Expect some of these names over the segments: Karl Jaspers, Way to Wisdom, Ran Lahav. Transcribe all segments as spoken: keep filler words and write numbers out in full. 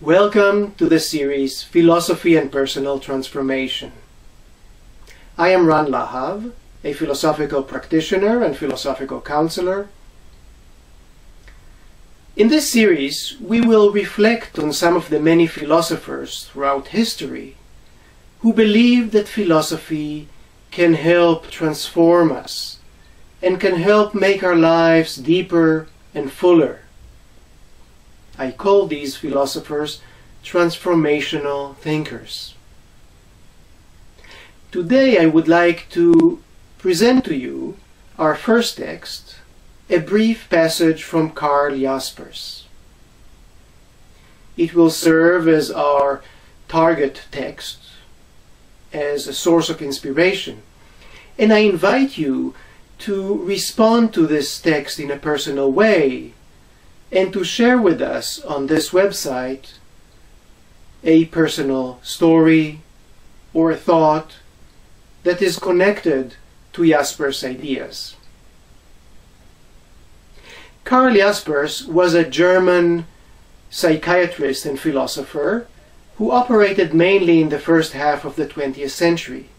Welcome to the series Philosophy and Personal Transformation. I am Ran Lahav, a philosophical practitioner and philosophical counselor. In this series, we will reflect on some of the many philosophers throughout history who believed that philosophy can help transform us and can help make our lives deeper and fuller. I call these philosophers transformational thinkers. Today I would like to present to you our first text, a brief passage from Karl Jaspers. It will serve as our target text, as a source of inspiration, and I invite you to respond to this text in a personal way, and to share with us on this website a personal story or a thought that is connected to Jaspers' ideas. Karl Jaspers was a German psychiatrist and philosopher who operated mainly in the first half of the twentieth century.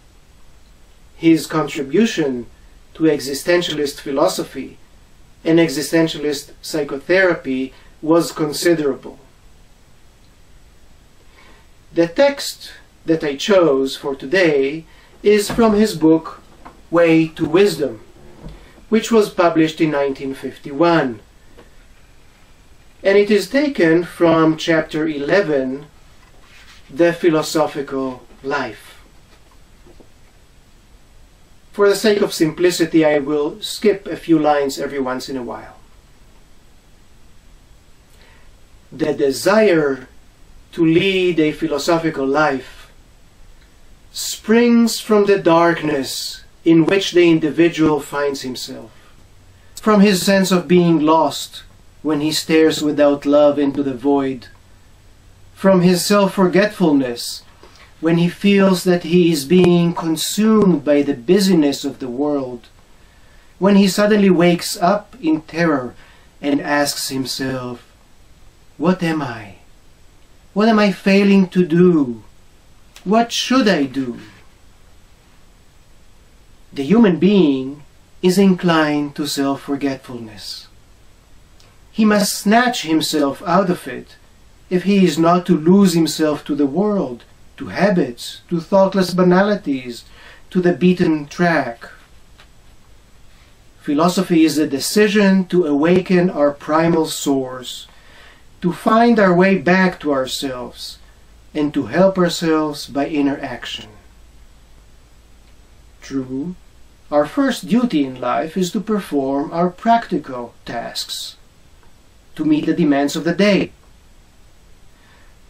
His contribution to existentialist philosophy and existentialist psychotherapy was considerable. The text that I chose for today is from his book, Way to Wisdom, which was published in nineteen fifty-one. And it is taken from chapter eleven, The Philosophical Life. For the sake of simplicity, I will skip a few lines every once in a while. The desire to lead a philosophical life springs from the darkness in which the individual finds himself, from his sense of being lost when he stares without love into the void, from his self-forgetfulness when he feels that he is being consumed by the busyness of the world, when he suddenly wakes up in terror and asks himself, "What am I? What am I failing to do? What should I do?" The human being is inclined to self-forgetfulness. He must snatch himself out of it if he is not to lose himself to the world, to habits, to thoughtless banalities, to the beaten track. Philosophy is a decision to awaken our primal source, to find our way back to ourselves, and to help ourselves by inner action. True, our first duty in life is to perform our practical tasks, to meet the demands of the day.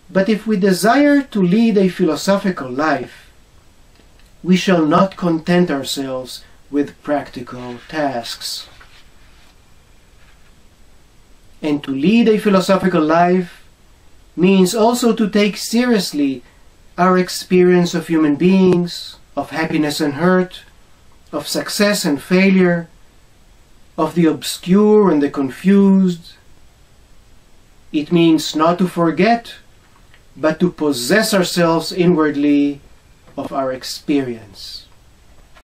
But if we desire to lead a philosophical life, we shall not content ourselves with practical tasks. And to lead a philosophical life means also to take seriously our experience of human beings, of happiness and hurt, of success and failure, of the obscure and the confused. It means not to forget, but to possess ourselves inwardly of our experience.